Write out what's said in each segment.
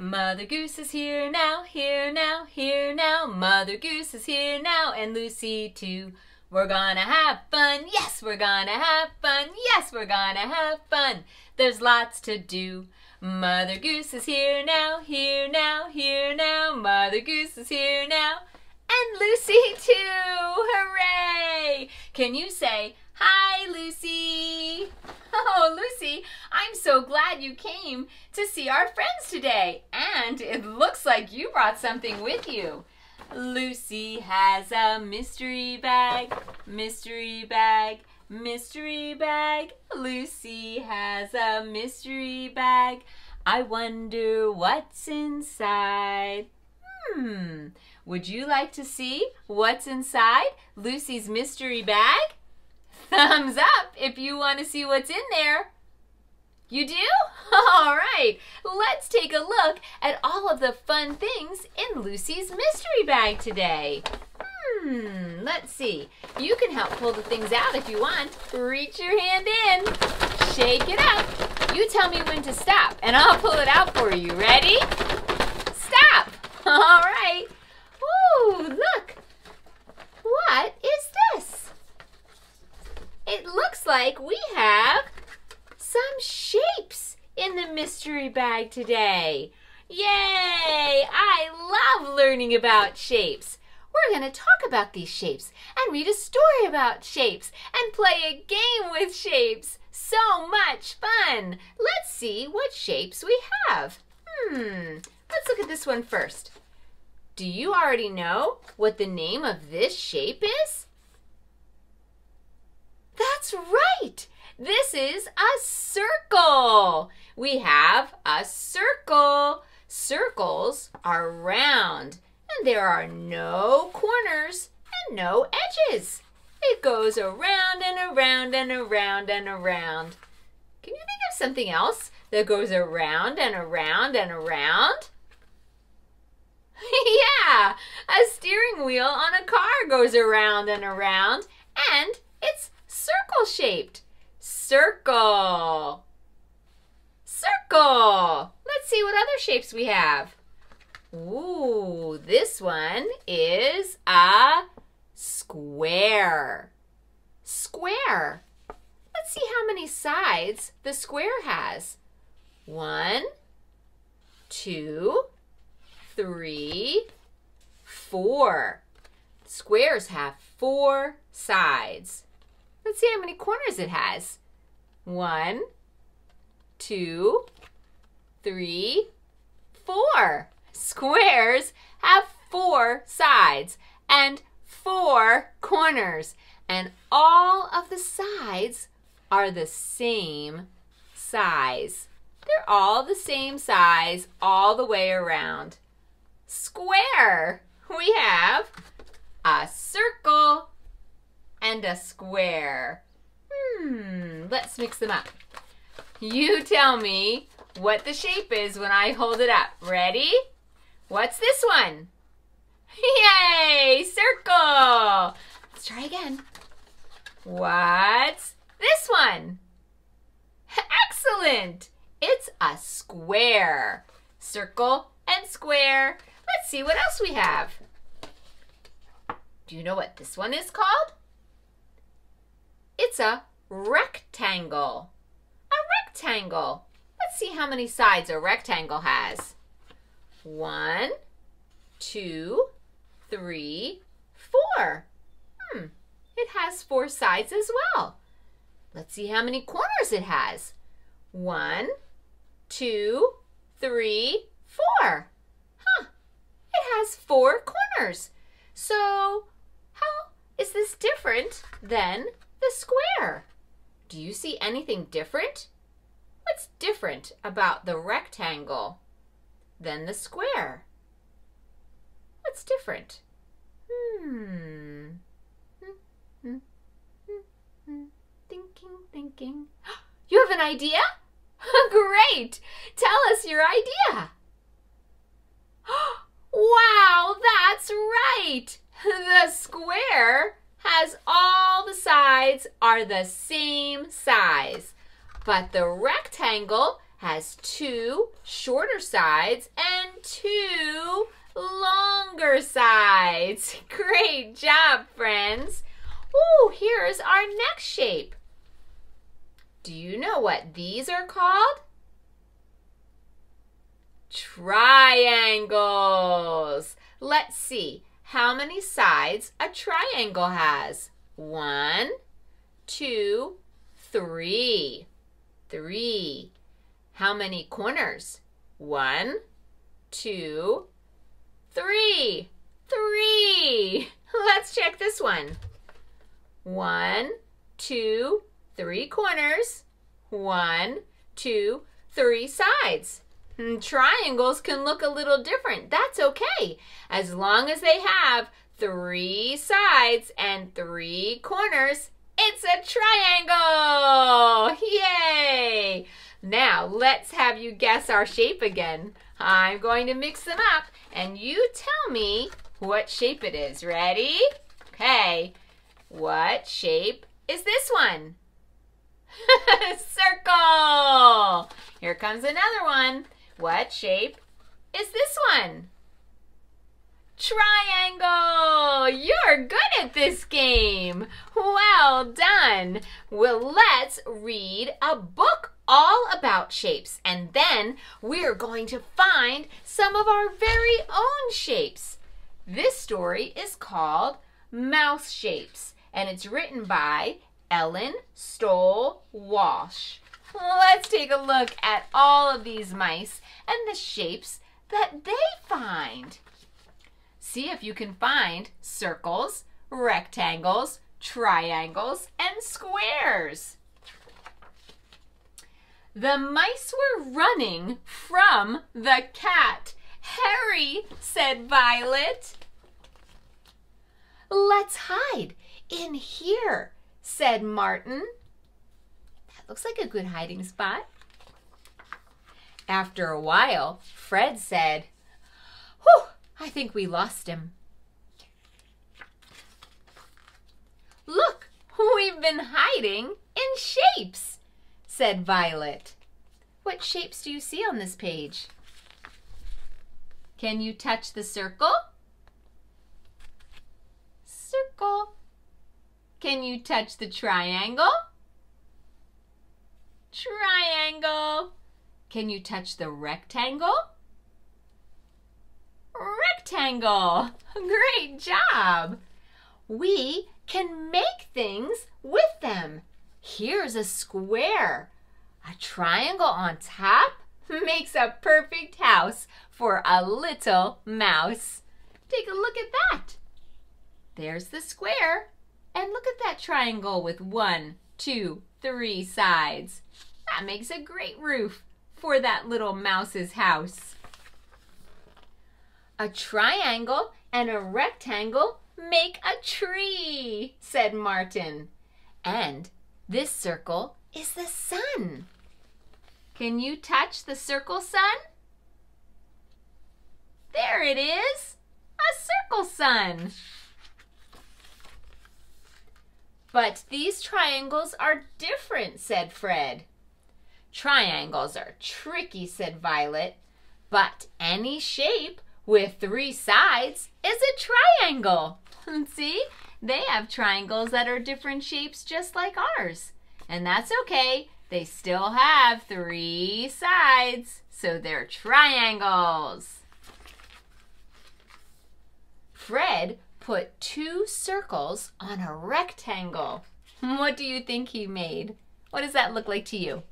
Mother Goose is here now, here now, here now. Mother Goose is here now, and Lucy too. We're gonna have fun, yes, we're gonna have fun, yes, we're gonna have fun. There's lots to do. Mother Goose is here now, here now, here now. Mother Goose is here now, and Lucy too. Hooray! Can you say, hi, Lucy? Oh, Lucy, I'm so glad you came to see our friends today. And it looks like you brought something with you. Lucy has a mystery bag, mystery bag, mystery bag. Lucy has a mystery bag. I wonder what's inside. Would you like to see what's inside Lucy's mystery bag? Thumbs up if you want to see what's in there. You do? All right, let's take a look at all of the fun things in Lucy's mystery bag today. Let's see. You can help pull the things out if you want. Reach your hand in, shake it up. You tell me when to stop and I'll pull it out for you. Ready? Stop. All right. Ooh, look. What is this? It looks like we have some shapes in the mystery bag today. Yay! I love learning about shapes. We're going to talk about these shapes and read a story about shapes and play a game with shapes. So much fun! Let's see what shapes we have. Let's look at this one first. Do you already know what the name of this shape is? That's right! This is a circle. We have a circle. Circles are round, and there are no corners and no edges. It goes around and around and around and around. Can you think of something else that goes around and around and around? Yeah, a steering wheel on a car goes around and around, and it's circle-shaped. Circle. Circle. Let's see what other shapes we have. Ooh, this one is a square. Square. Let's see how many sides the square has. 1, 2, 3, 4. Squares have 4 sides. Let's see how many corners it has. 1, 2, 3, 4. Squares have 4 sides and 4 corners. And all of the sides are the same size. They're all the same size all the way around. Square. We have a circle and a square. Let's mix them up. You tell me what the shape is when I hold it up. Ready? What's this one? Yay! Circle! Let's try again. What's this one? Excellent! It's a square. Circle and square. Let's see what else we have. Do you know what this one is called? It's a rectangle. A rectangle. Let's see how many sides a rectangle has. 1, 2, 3, 4. It has 4 sides as well. Let's see how many corners it has. 1, 2, 3, 4. It has 4 corners. So how is this different than the square? Do you see anything different? What's different about the rectangle than the square? What's different? Thinking. You have an idea? Great! Tell us your idea. Wow, that's right! The square has all the sides are the same size, but the rectangle has two shorter sides and two longer sides. Great job, friends. Ooh, here's our next shape. Do you know what these are called? Triangles. Let's see how many sides a triangle has. 1, 2, 3. 3. How many corners? 1, 2, 3. 3. Let's check this one. 1, 2, 3 corners. 1, 2, 3 sides. And triangles can look a little different. That's okay, as long as they have 3 sides and 3 corners. It's a triangle! Yay! Now let's have you guess our shape again. I'm going to mix them up and you tell me what shape it is. Ready? Okay. What shape is this one? Circle! Here comes another one. What shape is this one? Triangle! You're good at this game! Well done! Well, let's read a book all about shapes, and then we're going to find some of our very own shapes. This story is called Mouse Shapes, and it's written by Ellen Stoll Walsh. Let's take a look at all of these mice and the shapes that they find. See if you can find circles, rectangles, triangles, and squares. The mice were running from the cat. "Hurry," said Violet. "Let's hide in here," said Martin. That looks like a good hiding spot. After a while, Fred said, "Whew, I think we lost him." "Look, we've been hiding in shapes," said Violet. What shapes do you see on this page? Can you touch the circle? Circle. Can you touch the triangle? Triangle. Can you touch the rectangle? Rectangle. Great job. We can make things with them. Here's a square. A triangle on top makes a perfect house for a little mouse. Take a look at that. There's the square. And look at that triangle with 1, 2, 3 sides. That makes a great roof for that little mouse's house. A triangle and a rectangle make a tree, said Martin. And this circle is the sun. Can you touch the circle sun? There it is, a circle sun. "But these triangles are different," said Fred. "Triangles are tricky," said Violet. "But any shape with 3 sides is a triangle." See, they have triangles that are different shapes just like ours. And that's okay. They still have 3 sides, so they're triangles. Fred put 2 circles on a rectangle. What do you think he made? What does that look like to you?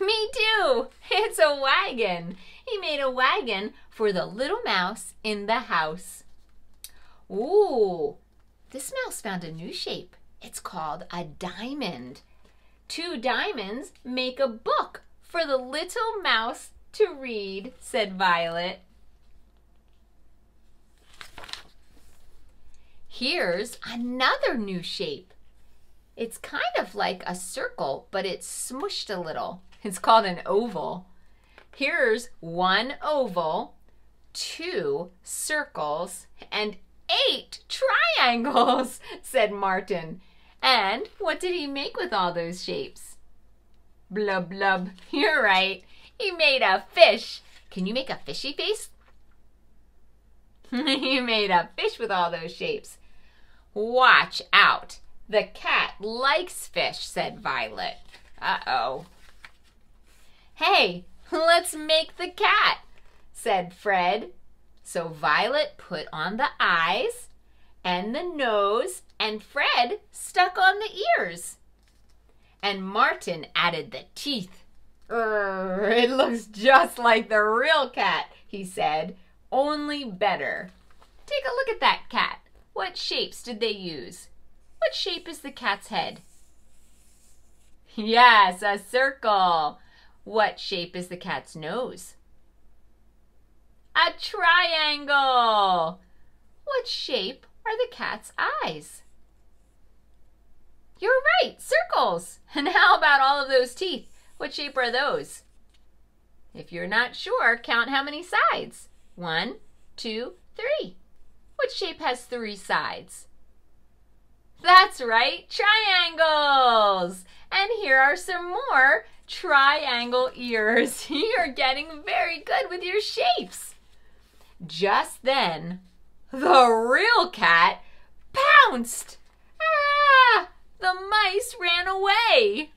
Me too! It's a wagon. He made a wagon for the little mouse in the house. Ooh, this mouse found a new shape. It's called a diamond. 2 diamonds make a book for the little mouse to read, said Violet. Here's another new shape. It's kind of like a circle, but it's smooshed a little. It's called an oval. Here's 1 oval, 2 circles, and 8 triangles, said Martin. And what did he make with all those shapes? Blub, blub. You're right. You made a fish. Can you make a fishy face? You made a fish with all those shapes. Watch out. The cat likes fish, said Violet. Uh-oh. Hey, let's make the cat, said Fred. So Violet put on the eyes and the nose, and Fred stuck on the ears. And Martin added the teeth. It looks just like the real cat, he said, only better. Take a look at that cat. What shapes did they use? What shape is the cat's head? Yes, a circle. What shape is the cat's nose? A triangle. What shape are the cat's eyes? You're right, circles. And how about all of those teeth? What shape are those? If you're not sure, count how many sides. 1, 2, 3. What shape has 3 sides? That's right, triangles. And here are some more triangle ears. You're getting very good with your shapes. Just then, the real cat pounced. The mice ran away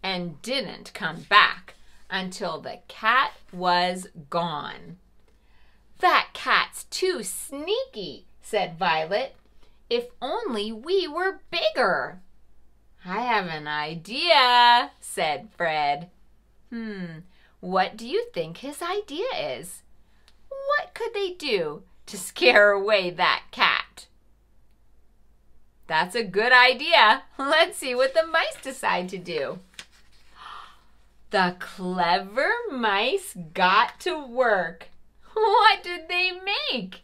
and didn't come back until the cat was gone. That cat's too sneaky, said Violet. If only we were bigger. I have an idea, said Fred. What do you think his idea is? What could they do to scare away that cat? That's a good idea. Let's see what the mice decide to do. The clever mice got to work. What did they make?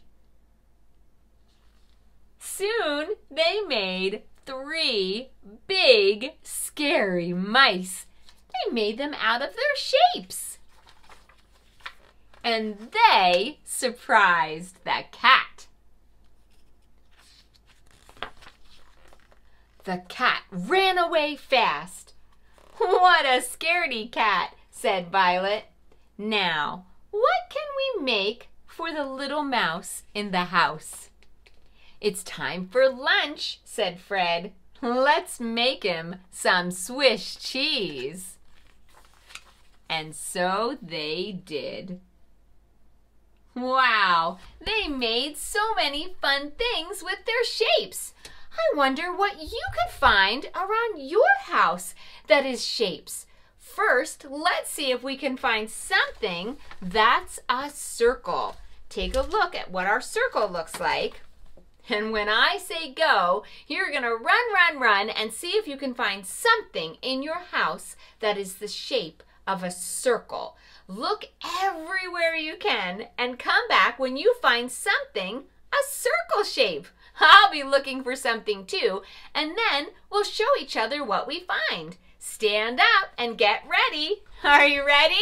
Soon they made 3 big, scary mice. They made them out of their shapes. And they surprised the cat. The cat ran away fast. What a scaredy cat, said Violet. Now, what can we make for the little mouse in the house? It's time for lunch, said Fred. Let's make him some Swiss cheese. And so they did. Wow, they made so many fun things with their shapes. I wonder what you could find around your house that is shapes. First, let's see if we can find something that's a circle. Take a look at what our circle looks like. And when I say go, you're gonna run and see if you can find something in your house that is the shape of a circle. Look everywhere you can and come back when you find something a circle shape. I'll be looking for something too, and then we'll show each other what we find. Stand up and get ready. Are you ready?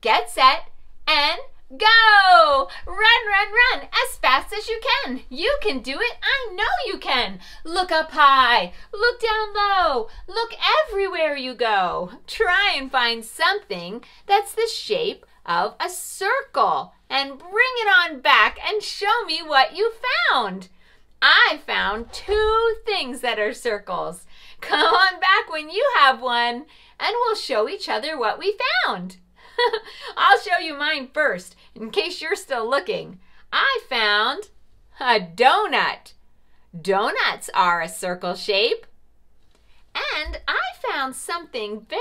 Get set and go! Run as fast as you can. You can do it. I know you can. Look up high. Look down low. Look everywhere you go. Try and find something that's the shape of a circle and bring it on back and show me what you found. I found 2 things that are circles. Come on back when you have one, and we'll show each other what we found. I'll show you mine first, in case you're still looking. I found a donut. Donuts are a circle shape. And I found something very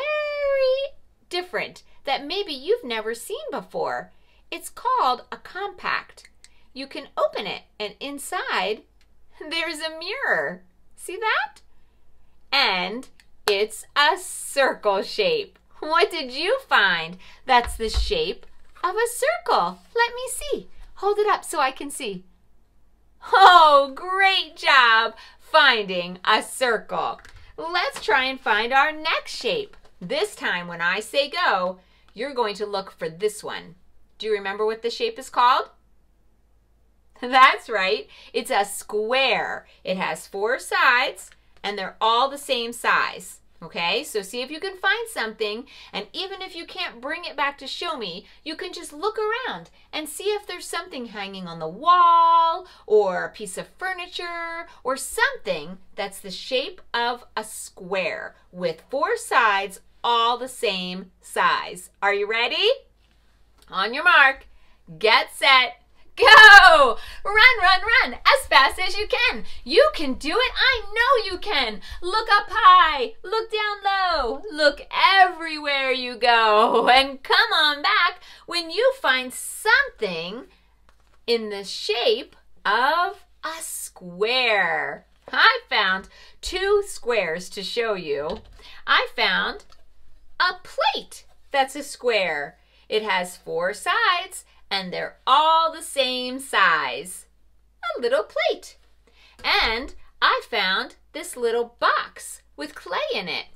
different that maybe you've never seen before. It's called a compact. You can open it, and inside there's a mirror. See that? And it's a circle shape. What did you find that's the shape of a circle? Let me see. Hold it up so I can see. Oh, great job finding a circle. Let's try and find our next shape. This time when I say go, you're going to look for this one. Do you remember what the shape is called? That's right. It's a square. It has 4 sides. And they're all the same size. Okay, so see if you can find something, and even if you can't bring it back to show me, you can just look around and see if there's something hanging on the wall or a piece of furniture or something that's the shape of a square with four sides all the same size. Are you ready? On your mark, get set, go! Run, run, run as fast as you can. You can do it. I know you can. Look up high. Look down low. Look everywhere you go. And come on back when you find something in the shape of a square. I found two squares to show you. I found a plate that's a square. It has four sides, and they're all the same size. A little plate. And I found this little box with clay in it.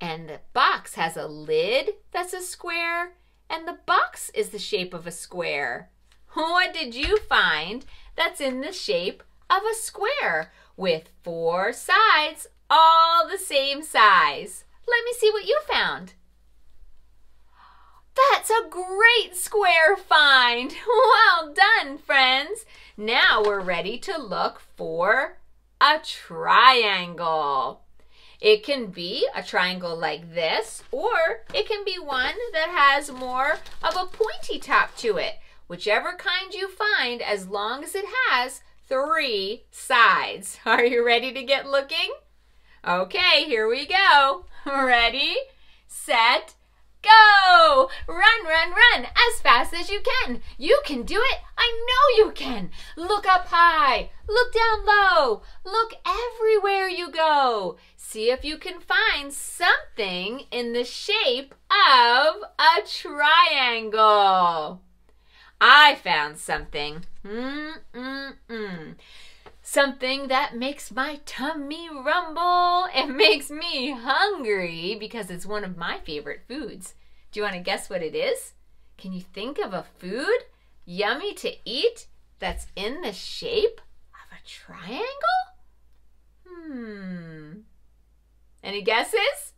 And the box has a lid that's a square, and the box is the shape of a square. What did you find that's in the shape of a square with four sides, all the same size? Let me see what you found. That's a great square find. Well done, friends. Now we're ready to look for a triangle. It can be a triangle like this, or it can be one that has more of a pointy top to it. Whichever kind you find, as long as it has three sides. Are you ready to get looking? Okay, here we go. Ready, set, go! Run, run, run as fast as you can. You can do it. I know you can. Look up high. Look down low. Look everywhere you go. See if you can find something in the shape of a triangle. I found something. Something that makes my tummy rumble. It makes me hungry because it's one of my favorite foods. Do you want to guess what it is? Can you think of a food yummy to eat that's in the shape of a triangle? Any guesses?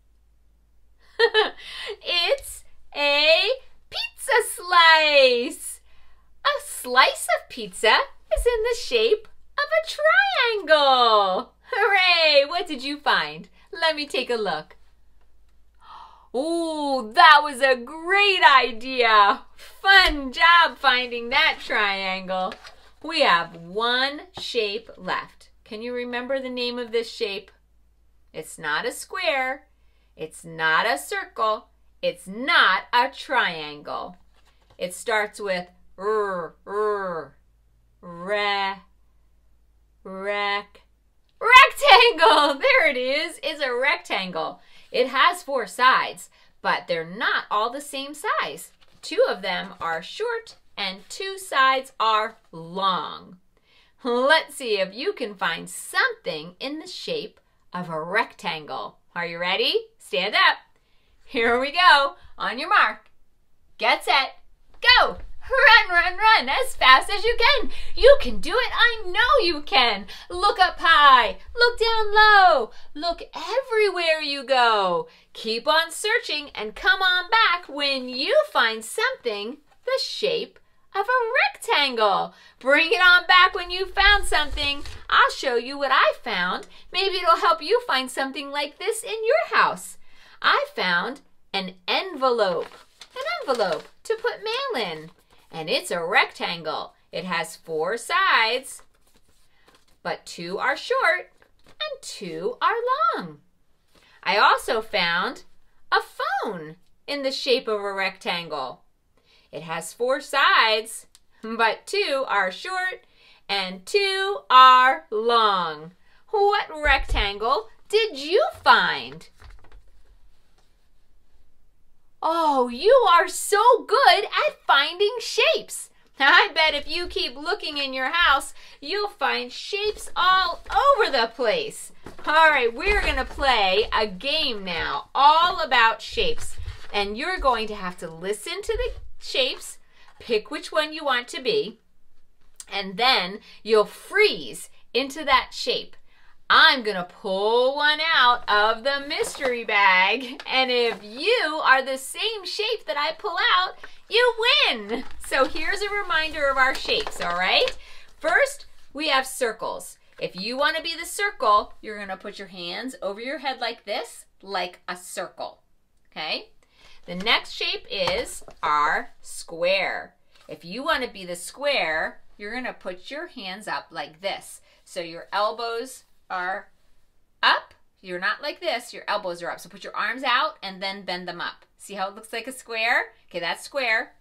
It's a pizza slice. A slice of pizza is in the shape of a triangle. Hooray! What did you find? Let me take a look. Oh, that was a great idea. Fun job finding that triangle. We have one shape left. Can you remember the name of this shape? It's not a square. It's not a circle. It's not a triangle. It starts with rectangle. There it is. It's a rectangle. It has four sides, but they're not all the same size. Two of them are short and two sides are long. Let's see if you can find something in the shape of a rectangle. Are you ready? Stand up. Here we go. On your mark, get set, go! Run, run, run as fast as you can. You can do it. I know you can. Look up high. Look down low. Look everywhere you go. Keep on searching and come on back when you find something the shape of a rectangle. Bring it on back when you found something. I'll show you what I found. Maybe it'll help you find something like this in your house. I found an envelope. An envelope to put mail in. And it's a rectangle. It has four sides, but two are short and two are long. I also found a phone in the shape of a rectangle. It has four sides, but two are short and two are long. What rectangle did you find? Oh, you are so good at finding shapes. I bet if you keep looking in your house, you'll find shapes all over the place. All right, we're going to play a game now all about shapes. And you're going to have to listen to the shapes, pick which one you want to be, and then you'll freeze into that shape. I'm gonna pull one out of the mystery bag, and if you are the same shape that I pull out, you win. So here's a reminder of our shapes, all right? First, we have circles. If you wanna be the circle, you're gonna put your hands over your head like this, like a circle, okay? The next shape is our square. If you wanna be the square, you're gonna put your hands up like this. So your elbows are up. You're not like this, your elbows are up. So put your arms out and then bend them up. See how it looks like a square? Okay, that's square.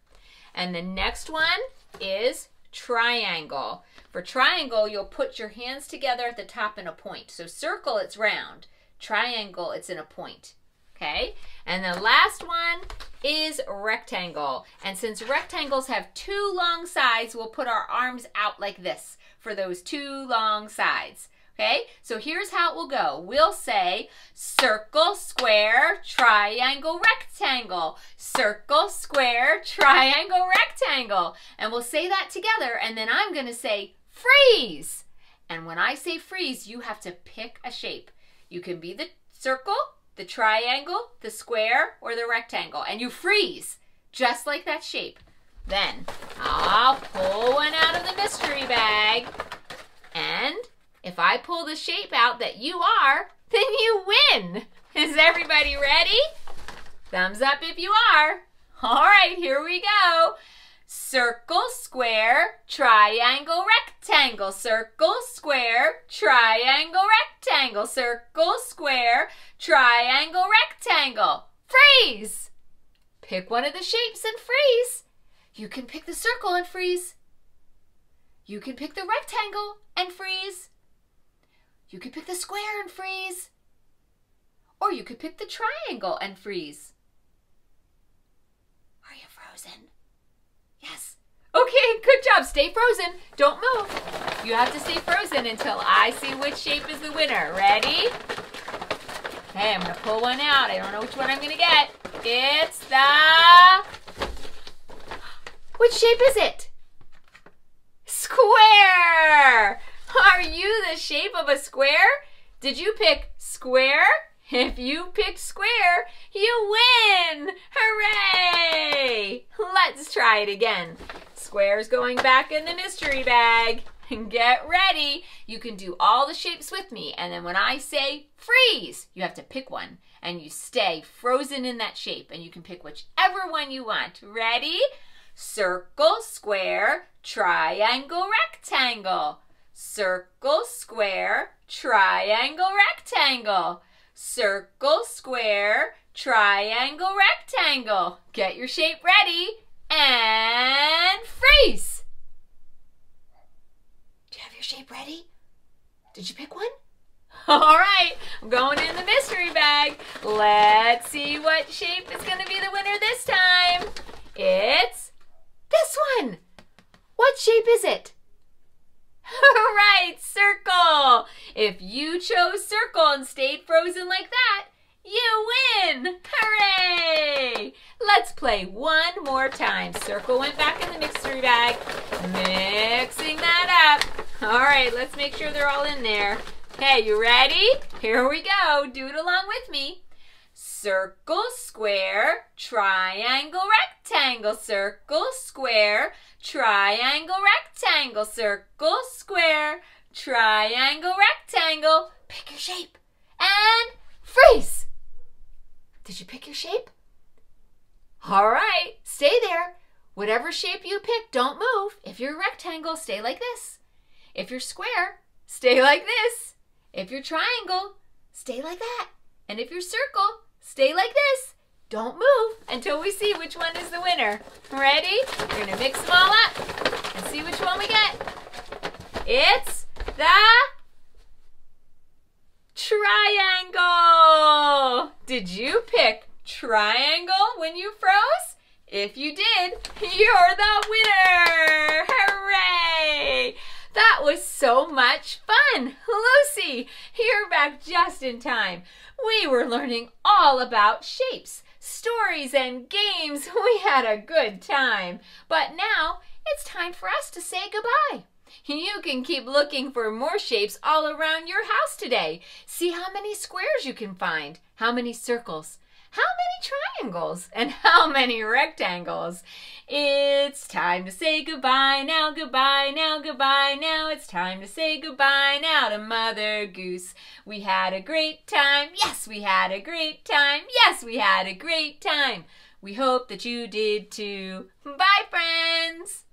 And the next one is triangle. For triangle, you'll put your hands together at the top in a point. So circle, it's round. Triangle, it's in a point. Okay? And the last one is rectangle. And since rectangles have two long sides, we'll put our arms out like this for those two long sides. Okay, so here's how it will go. We'll say circle, square, triangle, rectangle. Circle, square, triangle, rectangle. And we'll say that together, and then I'm gonna say freeze. And when I say freeze, you have to pick a shape. You can be the circle, the triangle, the square, or the rectangle, and you freeze, just like that shape. Then I'll pull one out of the mystery bag, and if I pull the shape out that you are, then you win. Is everybody ready? Thumbs up if you are. All right, here we go. Circle, square, triangle, rectangle. Circle, square, triangle, rectangle. Circle, square, triangle, rectangle. Freeze! Pick one of the shapes and freeze. You can pick the circle and freeze. You can pick the rectangle and freeze. You could pick the square and freeze. Or you could pick the triangle and freeze. Are you frozen? Yes. Okay, good job. Stay frozen. Don't move. You have to stay frozen until I see which shape is the winner. Ready? Okay, I'm gonna pull one out. I don't know which one I'm gonna get. It's the... Which shape is it? Square! Are you the shape of a square? Did you pick square? If you picked square, you win! Hooray! Let's try it again. Square's going back in the mystery bag. Get ready. You can do all the shapes with me, and then when I say freeze, you have to pick one, and you stay frozen in that shape, and you can pick whichever one you want. Ready? Circle, square, triangle, rectangle. Circle, square, triangle, rectangle. Circle, square, triangle, rectangle. Get your shape ready and freeze. Do you have your shape ready? Did you pick one? All right, I'm going in the mystery bag. Let's see what shape is going to be the winner this time. It's this one. What shape is it? All right, circle. If you chose circle and stayed frozen like that, you win. Hooray! Let's play one more time. Circle went back in the mystery bag. Mixing that up. All right, let's make sure they're all in there. Okay, you ready? Here we go. Do it along with me. Circle, square, triangle, rectangle. Circle, square, triangle, rectangle. Circle, square, triangle, rectangle. Pick your shape and freeze. Did you pick your shape? All right, stay there. Whatever shape you pick, don't move. If you're a rectangle, stay like this. If you're square, stay like this. If you're triangle, stay like that. And if you're circle, stay like this. Don't move until we see which one is the winner. Ready? We're gonna mix them all up and see which one we get. It's the triangle. Did you pick triangle when you froze? If you did, you're the winner. Hooray! That was so much fun. Lucy, you're back just in time. We were learning all about shapes, stories, and games. We had a good time. But now it's time for us to say goodbye. You can keep looking for more shapes all around your house today. See how many squares you can find, how many circles, how many triangles, and how many rectangles. It's time to say goodbye now, goodbye now, goodbye now. It's time to say goodbye now to Mother Goose. We had a great time. Yes, we had a great time. Yes, we had a great time. We hope that you did too. Bye, friends.